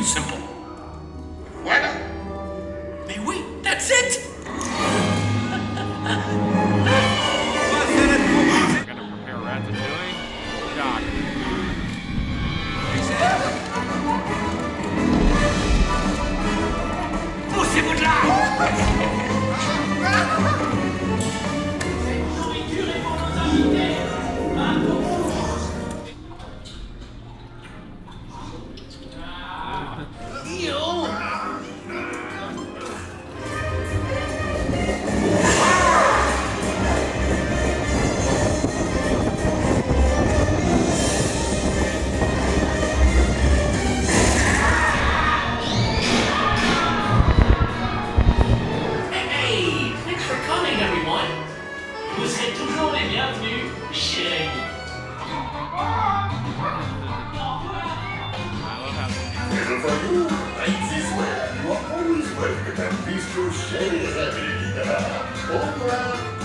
too simple. Voilà. Mais oui, that's it! Always welcome, and Bistro Shea is happy. Au revoir.